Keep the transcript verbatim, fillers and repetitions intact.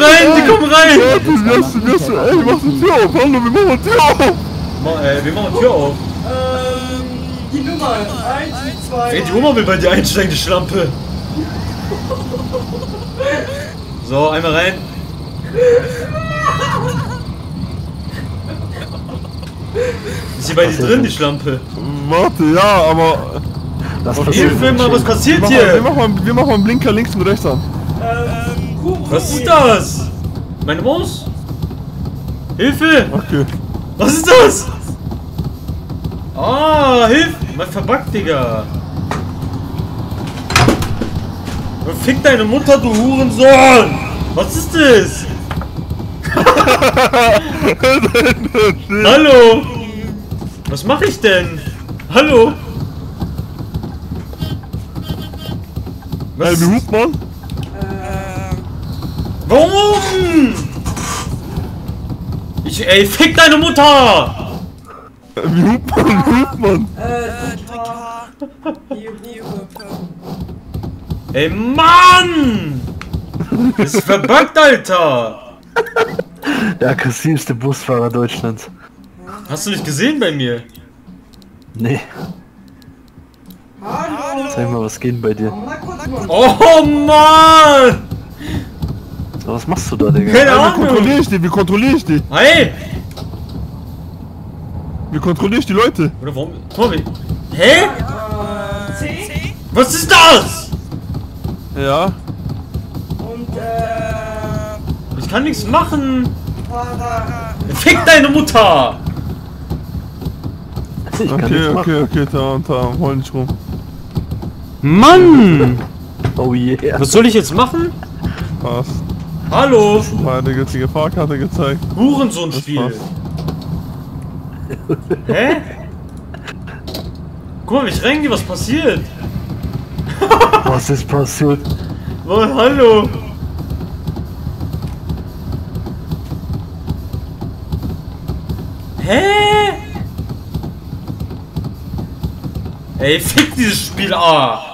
rein, die kommen rein! Ey, wir machen die Tür auf! Hallo, wir machen die Tür auf! Ey, wir machen die Tür auf! Ähm, die Nummer! eins, zwei... Ey, die Oma will bei dir einsteigen, die Schlampe! So, einmal rein! Ist sie bei dir drin, die Schlampe? Warte, ja, aber... Auf jeden Fall mal, was passiert hier? Wir machen mal, wir machen mal einen Blinker links und rechts an. Ähm, was ist das? Meine Maus? Hilfe! Okay. Was ist das? Ah, Hilfe! Mein verbackt, Digga! Fick deine Mutter, du Hurensohn! Was ist das? Hallo! Was mache ich denn? Hallo! Was? Ey, wie hupt man? Äh... Warum? Ich, ey, fick deine Mutter! Äh, wie hupt man? Wie hupt man? Äh, ey, Mann! Das ist verbuggt, Alter! Der aggressivste Busfahrer Deutschlands. Hast du nicht gesehen bei mir? Nee. Hallo. Zeig mal, was geht bei dir? Oh Mann! So, was machst du da, Digga? Keine Ahnung! Wie kontrollier ich die? Wie kontrollier ich die? Hey! Wie kontrollier ich die Leute? Oder warum? Sorry. Hä? C? Was ist das? Ja. Und äh... ich kann nichts machen! Fick deine Mutter! Ich okay, okay, okay, okay, da und da, hol nicht rum. Mann! Oh yeah. Was soll ich jetzt machen? Passt. Hallo! Meine gültige Fahrkarte gezeigt. Hurensohn-Spiel! Hä? Guck mal, wenn ich reingehe, was passiert? Was ist passiert? Oh, hallo! Hä? Ey, fick dieses Spiel, ah!